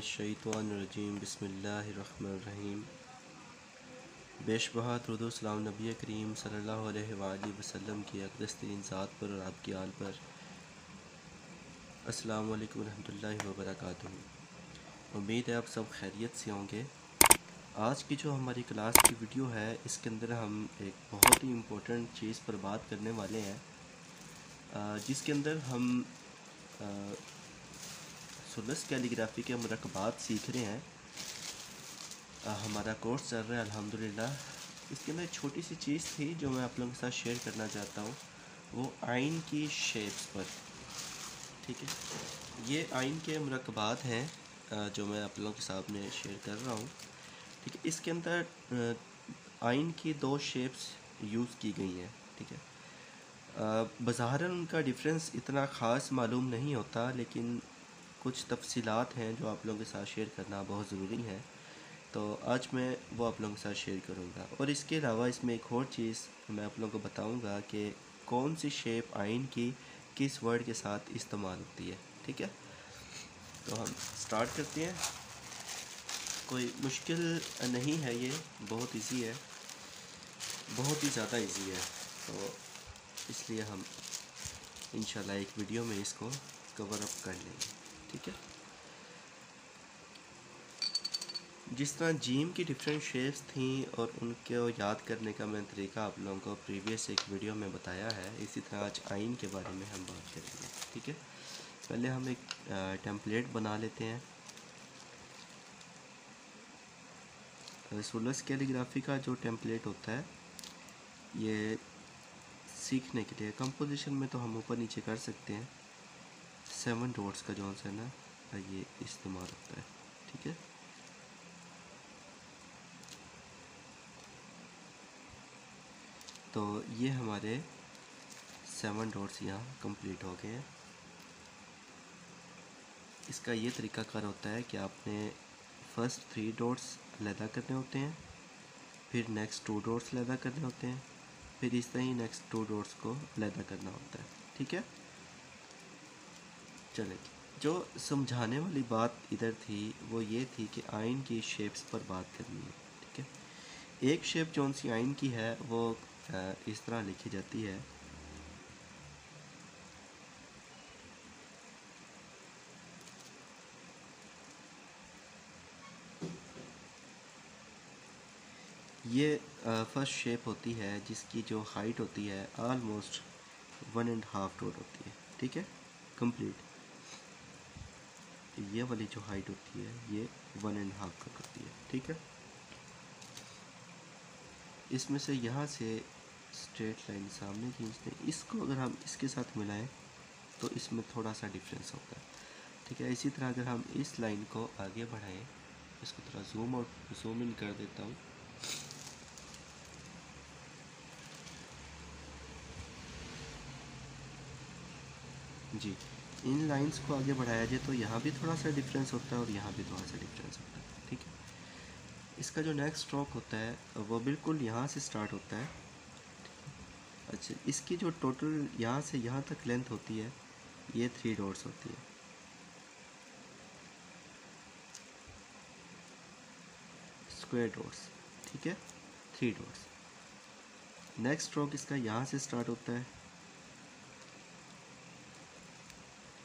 मिनश्शैतानिर्रजीम बिस्मिल्लाहिर्रहमानिर्रहीम। बेशबहा दुरूद व सलाम नबी करीम सल्लल्लाहु अलैहि वसल्लम की अक़दस तरीन ज़ात पर और आपकी आल पर। अस्सलामु अलैकुम रहमतुल्लाहि व बरकातुहू। उम्मीद है आप सब खैरियत से होंगे। आज की जो हमारी क्लास की वीडियो है, इसके अंदर हम एक बहुत ही इम्पोर्टेंट चीज़ पर बात करने वाले हैं, जिसके अंदर हम थुलुथ कैलीग्राफ़ी के मरकबात सीख रहे हैं। हमारा कोर्स चल रहा है अल्हम्दुलिल्लाह। इसके अंदर छोटी सी चीज़ थी जो मैं आप लोगों के साथ शेयर करना चाहता हूँ, वो आइन की शेप्स पर। ठीक है, ये आइन के मरकबात हैं जो मैं आप लोगों के सामने शेयर कर रहा हूँ। ठीक है, इसके अंदर आइन की दो शेप्स यूज़ की गई हैं। ठीक है, बज़ाहरन उनका डिफरेंस इतना ख़ास मालूम नहीं होता, लेकिन कुछ तफसीलात हैं जो आप लोगों के साथ शेयर करना बहुत ज़रूरी है, तो आज मैं वो आप लोगों के साथ शेयर करूँगा। और इसके अलावा इसमें एक और चीज़ मैं आप लोगों को बताऊँगा कि कौन सी शेप आइन की किस वर्ड के साथ इस्तेमाल होती है। ठीक है, तो हम स्टार्ट करते हैं। कोई मुश्किल नहीं है, ये बहुत ईजी है, बहुत ही ज़्यादा ईजी है, तो इसलिए हम इंशाल्लाह एक वीडियो में इसको कवर अप कर लेंगे। ठीक है, जिस तरह जीम की डिफरेंट शेप्स थी और उनको याद करने का मैंने तरीका आप लोगों को प्रीवियस एक वीडियो में बताया है, इसी तरह आज आइन के बारे में हम बात करेंगे। ठीक है, पहले हम एक टेम्पलेट बना लेते हैं। थुलुथ कैलीग्राफी का जो टेम्पलेट होता है, ये सीखने के लिए कंपोजिशन में तो हम ऊपर नीचे कर सकते हैं, 7 डॉट्स का जो है ना, ये इस्तेमाल होता है। ठीक है, तो ये हमारे 7 डॉट्स यहाँ कंप्लीट हो गए हैं। इसका ये तरीका कार होता है कि आपने फर्स्ट 3 डॉट्स अलहदा करने होते हैं, फिर नेक्स्ट 2 डॉट्स अलहदा करने होते हैं, फिर इस तरह ही नेक्स्ट 2 डॉट्स को अलहदा करना होता है। ठीक है, चले, जो समझाने वाली बात इधर थी वो ये थी कि आइन की शेप्स पर बात करनी है। ठीक है, एक शेप जो सी आइन की है वो इस तरह लिखी जाती है, ये फर्स्ट शेप होती है जिसकी जो हाइट होती है आलमोस्ट 1.5 डॉट होती है। ठीक है, कंप्लीट ये वाली जो हाइट होती है ये 1.5 तक होती है। ठीक है, इसमें से यहाँ से स्ट्रेट लाइन सामने खींचते हैं, इसको अगर हम इसके साथ मिलाएं तो इसमें थोड़ा सा डिफरेंस होगा। ठीक है, इसी तरह अगर हम इस लाइन को आगे बढ़ाएं, इसको थोड़ा जूम इन कर देता हूँ, जी, इन लाइंस को आगे बढ़ाया जाए तो यहाँ भी थोड़ा सा डिफरेंस होता है और यहाँ भी थोड़ा सा डिफरेंस होता है। ठीक है, इसका जो नेक्स्ट स्ट्रोक होता है वो बिल्कुल यहाँ से स्टार्ट होता है। अच्छा, इसकी जो टोटल यहाँ से यहाँ तक लेंथ होती है ये 3 डॉट्स होती है। स्क्वायर डॉट्स, ठीक है, 3 डॉट्स। नेक्स्ट स्ट्रोक इसका यहाँ से स्टार्ट होता है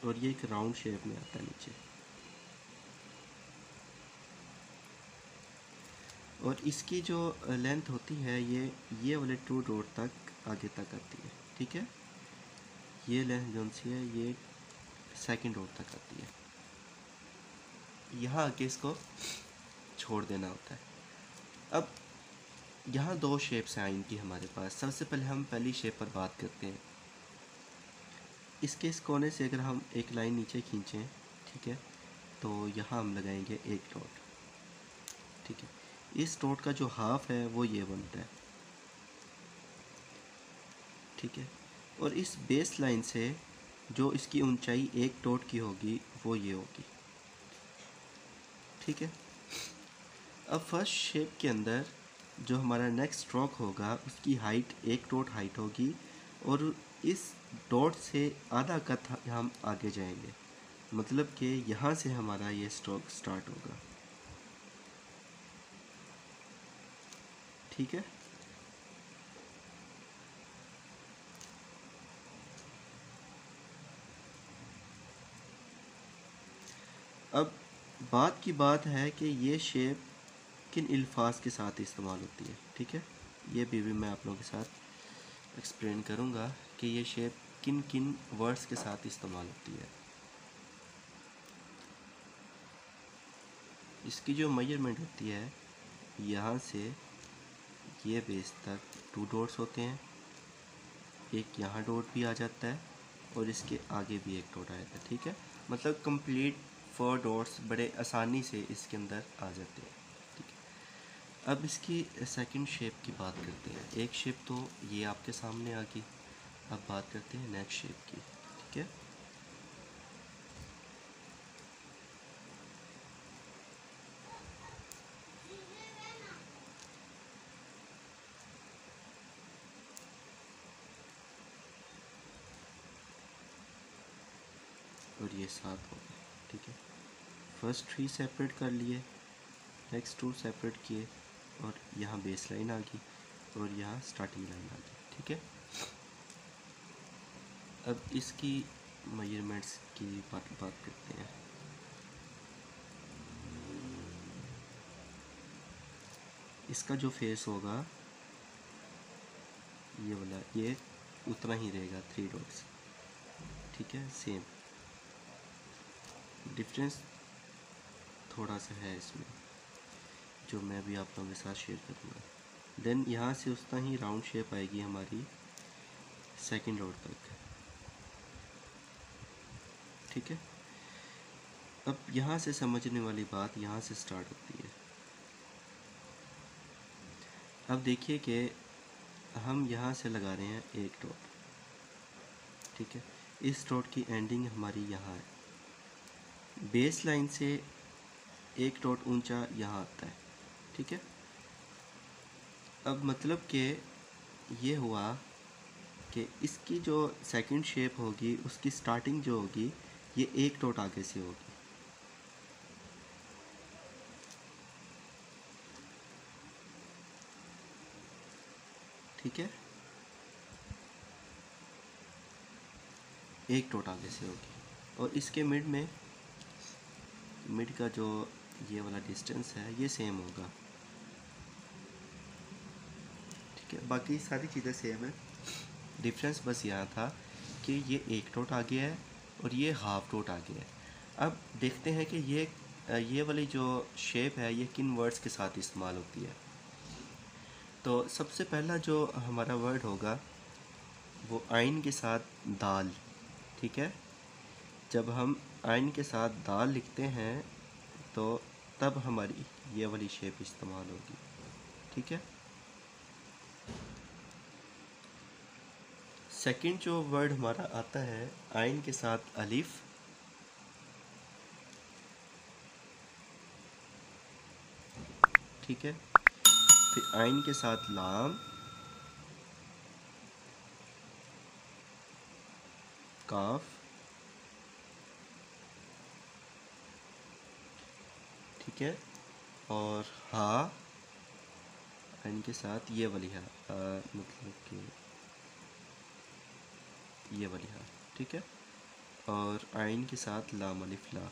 और ये एक राउंड शेप में आता है नीचे, और इसकी जो लेंथ होती है ये वाले 2 डॉट तक आगे तक आती है। ठीक है, ये लेंथ जो सी है ये 2nd डॉट तक आती है, यहाँ आके इसको छोड़ देना होता है। अब यहाँ 2 शेप्स हैं इनकी हमारे पास। सबसे पहले हम पहली शेप पर बात करते हैं। इसके इस कोने से अगर हम एक लाइन नीचे खींचें, ठीक है, तो यहाँ हम लगाएंगे 1 डॉट। ठीक है, इस डॉट का जो हाफ है वो ये बनता है। ठीक है, और इस बेस लाइन से जो इसकी ऊंचाई 1 डॉट की होगी वो ये होगी। ठीक है, अब फर्स्ट शेप के अंदर जो हमारा नेक्स्ट स्ट्रोक होगा उसकी हाइट 1 डॉट हाइट होगी और इस डॉट से आधा कद हम आगे जाएंगे मतलब कि यहाँ से हमारा ये स्ट्रोक स्टार्ट होगा। ठीक है, अब बात की बात है कि ये शेप किन अल्फाज के साथ इस्तेमाल होती है। ठीक है, ये भी मैं आप लोगों के साथ एक्सप्लेन करूँगा कि ये शेप किन किन वर्ड्स के साथ इस्तेमाल होती है। इसकी जो मेजरमेंट होती है, यहाँ से ये बेस तक 2 डॉट्स होते हैं, एक यहाँ डॉट भी आ जाता है और इसके आगे भी एक डॉट आ जाता है। ठीक है, मतलब कंप्लीट 4 डॉट्स बड़े आसानी से इसके अंदर आ जाते हैं। ठीक है, अब इसकी सेकंड शेप की बात करते हैं। एक शेप तो ये आपके सामने आ गई, अब बात करते हैं नेक्स्ट शेप की। ठीक है, और ये 7 हो गए। ठीक है, फर्स्ट 3 सेपरेट कर लिए, नेक्स्ट 2 सेपरेट किए, और यहाँ बेस लाइन आ गई और यहाँ स्टार्टिंग लाइन आ गई। ठीक है, अब इसकी मेजरमेंट्स की बात करते हैं। इसका जो फेस होगा ये वाला, ये उतना ही रहेगा, 3 डॉट्स। ठीक है, सेम डिफरेंस थोड़ा सा है इसमें, जो मैं भी आप लोगों के साथ शेयर करूँगा। देन यहाँ से उतना ही राउंड शेप आएगी हमारी सेकंड डॉट तक। ठीक है, अब यहाँ से समझने वाली बात यहाँ से स्टार्ट होती है। अब देखिए कि हम यहाँ से लगा रहे हैं एक डॉट। ठीक है, इस डॉट की एंडिंग हमारी यहाँ है। बेस लाइन से एक डॉट ऊंचा यहाँ आता है। ठीक है, अब मतलब कि ये हुआ कि इसकी जो सेकंड शेप होगी, उसकी स्टार्टिंग जो होगी ये 1 डॉट आगे से होगी। ठीक है, 1 डॉट आगे से होगी, और इसके मिड का जो ये वाला डिस्टेंस है ये सेम होगा। ठीक है, बाकी सारी चीज़ें सेम है, डिफरेंस बस यहाँ था कि ये 1 डॉट आ गया है और ये हाफ डॉट आ गया है। अब देखते हैं कि ये वाली जो शेप है ये किन वर्ड्स के साथ इस्तेमाल होती है। तो सबसे पहला जो हमारा वर्ड होगा वो आइन के साथ दाल। ठीक है, जब हम आइन के साथ दाल लिखते हैं तो तब हमारी ये वाली शेप इस्तेमाल होगी। ठीक है, सेकंड जो वर्ड हमारा आता है आइन के साथ अलिफ। ठीक है, फिर आइन के साथ लाम, काफ। ठीक है, और हा, इनके साथ ये वाली हा, मतलब कि ये वाली हा। ठीक है, और आइन के साथ लाम अलिफ ला।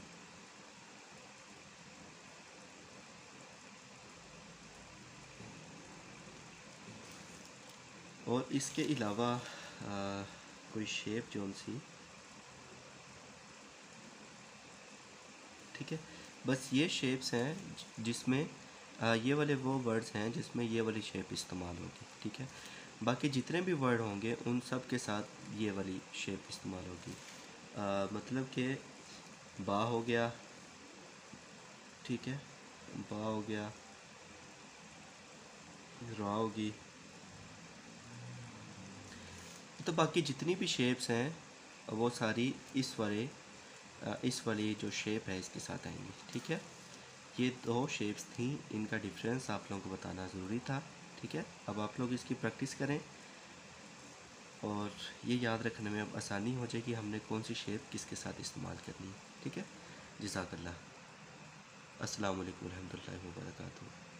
और इसके अलावा कोई शेप जौन सी। ठीक है, बस ये शेप्स हैं जिसमें ये वाले वो वर्ड्स हैं जिसमें ये वाली शेप इस्तेमाल होगी। ठीक है, बाकी जितने भी वर्ड होंगे उन सब के साथ ये वाली शेप इस्तेमाल होगी। मतलब कि बा हो गया। ठीक है, बा हो गया, रा होगी। तो बाकी जितनी भी शेप्स हैं वो सारी इस वाली जो शेप है इसके साथ आएंगी। ठीक है, ये 2 शेप्स थी, इनका डिफरेंस आप लोगों को बताना ज़रूरी था। ठीक है, अब आप लोग इसकी प्रैक्टिस करें और ये याद रखने में अब आसानी हो जाए कि हमने कौन सी शेप किसके साथ इस्तेमाल करनी है। ठीक है, जज़ाकल्लाह। अस्सलाम वालेकुम रहमतुल्लाहि व बरकातहू।